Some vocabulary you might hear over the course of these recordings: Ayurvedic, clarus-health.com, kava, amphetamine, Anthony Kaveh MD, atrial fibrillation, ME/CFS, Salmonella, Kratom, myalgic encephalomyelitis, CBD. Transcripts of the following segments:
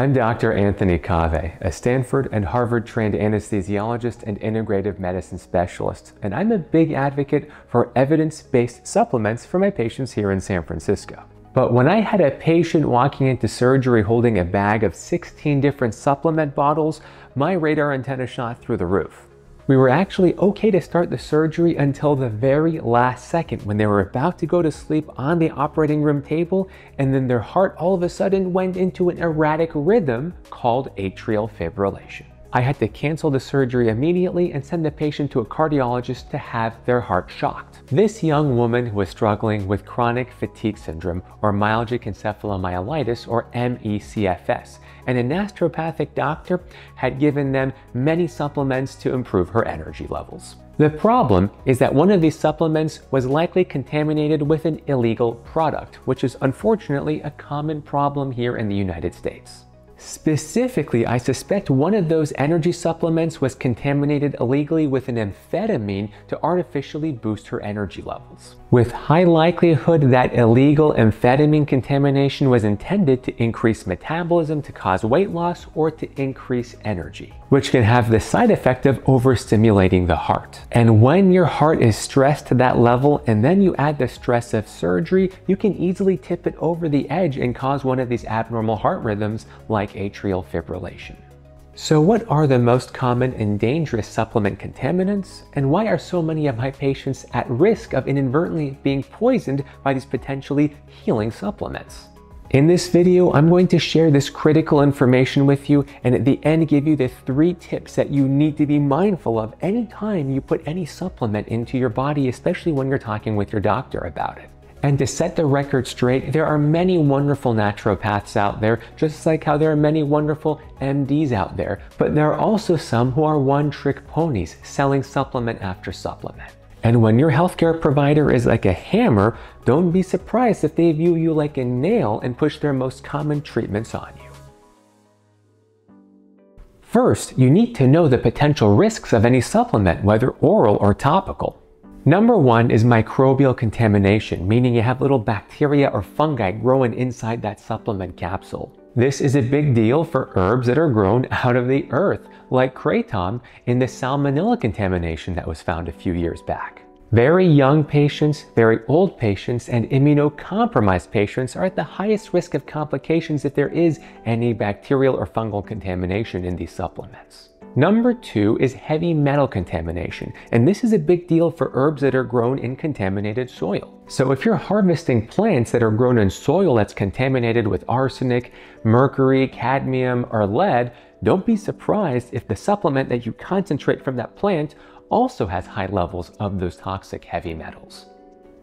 I'm Dr. Anthony Kaveh, a Stanford and Harvard-trained anesthesiologist and integrative medicine specialist, and I'm a big advocate for evidence-based supplements for my patients here in San Francisco. But when I had a patient walking into surgery holding a bag of 16 different supplement bottles, my radar antenna shot through the roof. We were actually okay to start the surgery until the very last second when they were about to go to sleep on the operating room table, and then their heart all of a sudden went into an erratic rhythm called atrial fibrillation. I had to cancel the surgery immediately and send the patient to a cardiologist to have their heart shocked. This young woman was struggling with chronic fatigue syndrome, or myalgic encephalomyelitis, or ME/CFS, and an naturopathic doctor had given them many supplements to improve her energy levels. The problem is that one of these supplements was likely contaminated with an illegal product, which is unfortunately a common problem here in the United States. Specifically, I suspect one of those energy supplements was contaminated illegally with an amphetamine to artificially boost her energy levels. With high likelihood that illegal amphetamine contamination was intended to increase metabolism, to cause weight loss, or to increase energy, which can have the side effect of overstimulating the heart. And when your heart is stressed to that level, and then you add the stress of surgery, you can easily tip it over the edge and cause one of these abnormal heart rhythms like atrial fibrillation. So what are the most common and dangerous supplement contaminants, and why are so many of my patients at risk of inadvertently being poisoned by these potentially healing supplements? In this video, I'm going to share this critical information with you, and at the end give you the 3 tips that you need to be mindful of anytime you put any supplement into your body, especially when you're talking with your doctor about it. And to set the record straight, there are many wonderful naturopaths out there, just like how there are many wonderful MDs out there. But there are also some who are one-trick ponies, selling supplement after supplement. And when your healthcare provider is like a hammer, don't be surprised if they view you like a nail and push their most common treatments on you. First, you need to know the potential risks of any supplement, whether oral or topical. Number 1 is microbial contamination, meaning you have little bacteria or fungi growing inside that supplement capsule. This is a big deal for herbs that are grown out of the earth, like Kratom in the Salmonella contamination that was found a few years back. Very young patients, very old patients, and immunocompromised patients are at the highest risk of complications if there is any bacterial or fungal contamination in these supplements. Number 2 is heavy metal contamination, and this is a big deal for herbs that are grown in contaminated soil. So if you're harvesting plants that are grown in soil that's contaminated with arsenic, mercury, cadmium, or lead, don't be surprised if the supplement that you concentrate from that plant also has high levels of those toxic heavy metals.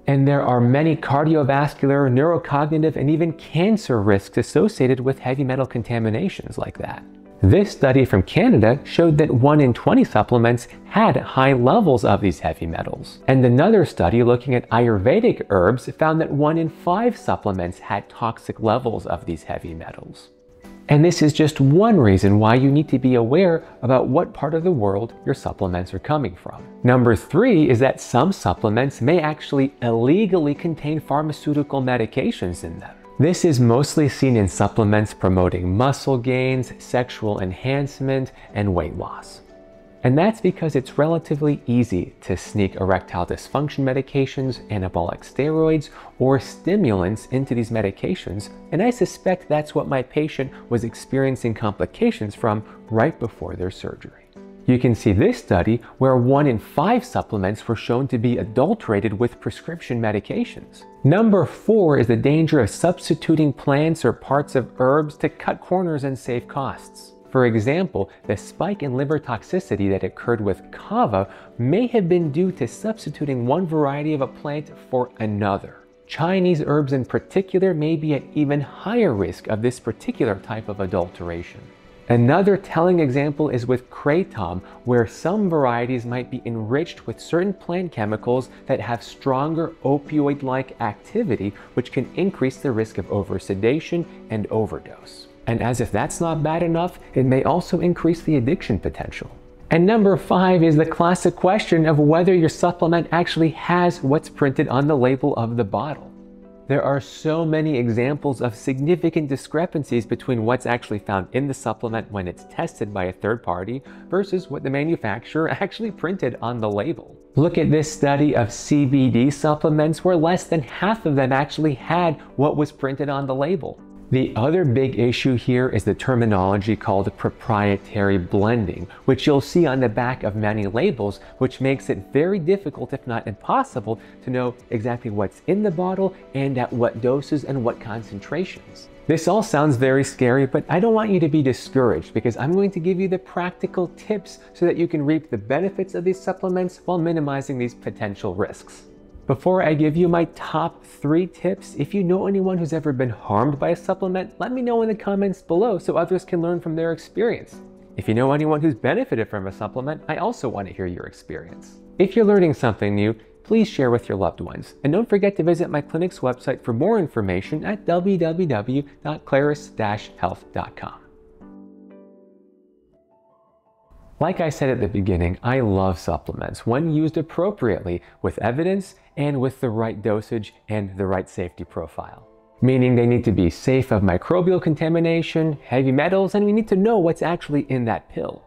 And there are many cardiovascular, neurocognitive, and even cancer risks associated with heavy metal contaminations like that. This study from Canada showed that 1 in 20 supplements had high levels of these heavy metals. And another study looking at Ayurvedic herbs found that 1 in 5 supplements had toxic levels of these heavy metals. And this is just one reason why you need to be aware about what part of the world your supplements are coming from. Number 3 is that some supplements may actually illegally contain pharmaceutical medications in them. This is mostly seen in supplements promoting muscle gains, sexual enhancement, and weight loss. And that's because it's relatively easy to sneak erectile dysfunction medications, anabolic steroids, or stimulants into these medications, and I suspect that's what my patient was experiencing complications from right before their surgery. You can see this study where 1 in 5 supplements were shown to be adulterated with prescription medications. Number 4 is the danger of substituting plants or parts of herbs to cut corners and save costs. For example, the spike in liver toxicity that occurred with kava may have been due to substituting one variety of a plant for another. Chinese herbs in particular may be at even higher risk of this particular type of adulteration. Another telling example is with Kratom, where some varieties might be enriched with certain plant chemicals that have stronger opioid-like activity, which can increase the risk of oversedation and overdose. And as if that's not bad enough, it may also increase the addiction potential. And number 5 is the classic question of whether your supplement actually has what's printed on the label of the bottle. There are so many examples of significant discrepancies between what's actually found in the supplement when it's tested by a third party versus what the manufacturer actually printed on the label. Look at this study of CBD supplements where less than half of them actually had what was printed on the label. The other big issue here is the terminology called proprietary blending, which you'll see on the back of many labels, which makes it very difficult, if not impossible, to know exactly what's in the bottle and at what doses and what concentrations. This all sounds very scary, but I don't want you to be discouraged because I'm going to give you the practical tips so that you can reap the benefits of these supplements while minimizing these potential risks. Before I give you my top 3 tips, if you know anyone who's ever been harmed by a supplement, let me know in the comments below so others can learn from their experience. If you know anyone who's benefited from a supplement, I also want to hear your experience. If you're learning something new, please share with your loved ones. And don't forget to visit my clinic's website for more information at www.clarus-health.com. Like I said at the beginning, I love supplements when used appropriately with evidence and with the right dosage and the right safety profile. Meaning they need to be safe of microbial contamination, heavy metals, and we need to know what's actually in that pill.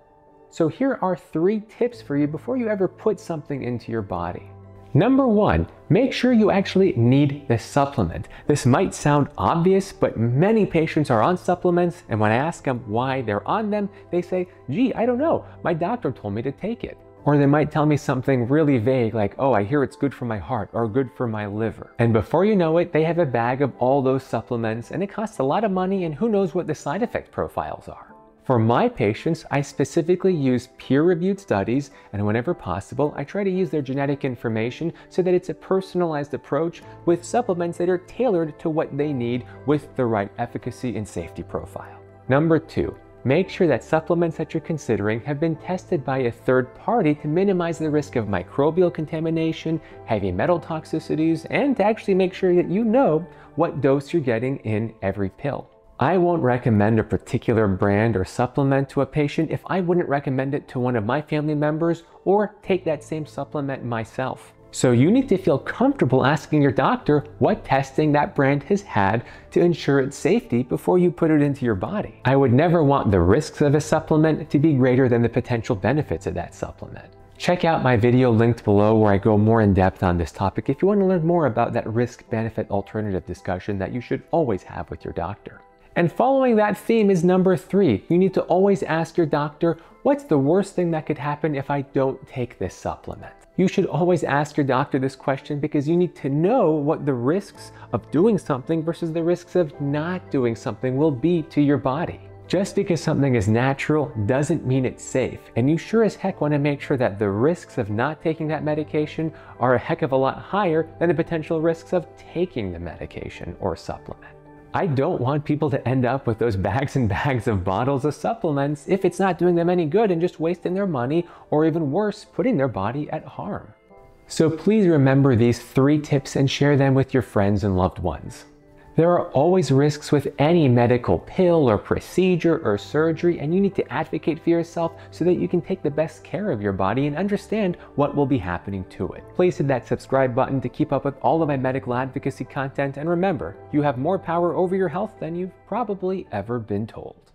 So here are 3 tips for you before you ever put something into your body. Number 1, make sure you actually need the supplement. This might sound obvious, but many patients are on supplements, and when I ask them why they're on them, they say, gee, I don't know, my doctor told me to take it. Or they might tell me something really vague like, oh, I hear it's good for my heart or good for my liver. And before you know it, they have a bag of all those supplements, and it costs a lot of money, and who knows what the side effect profiles are. For my patients, I specifically use peer-reviewed studies, and whenever possible, I try to use their genetic information so that it's a personalized approach with supplements that are tailored to what they need with the right efficacy and safety profile. Number 2, make sure that supplements that you're considering have been tested by a third party to minimize the risk of microbial contamination, heavy metal toxicities, and to actually make sure that you know what dose you're getting in every pill. I won't recommend a particular brand or supplement to a patient if I wouldn't recommend it to one of my family members or take that same supplement myself. So you need to feel comfortable asking your doctor what testing that brand has had to ensure its safety before you put it into your body. I would never want the risks of a supplement to be greater than the potential benefits of that supplement. Check out my video linked below where I go more in depth on this topic if you want to learn more about that risk-benefit alternative discussion that you should always have with your doctor. And following that theme is number 3. You need to always ask your doctor, what's the worst thing that could happen if I don't take this supplement? You should always ask your doctor this question because you need to know what the risks of doing something versus the risks of not doing something will be to your body. Just because something is natural doesn't mean it's safe, and you sure as heck want to make sure that the risks of not taking that medication are a heck of a lot higher than the potential risks of taking the medication or supplement. I don't want people to end up with those bags and bags of bottles of supplements if it's not doing them any good and just wasting their money, or even worse, putting their body at harm. So please remember these 3 tips and share them with your friends and loved ones. There are always risks with any medical pill or procedure or surgery, and you need to advocate for yourself so that you can take the best care of your body and understand what will be happening to it. Please hit that subscribe button to keep up with all of my medical advocacy content, and remember, you have more power over your health than you've probably ever been told.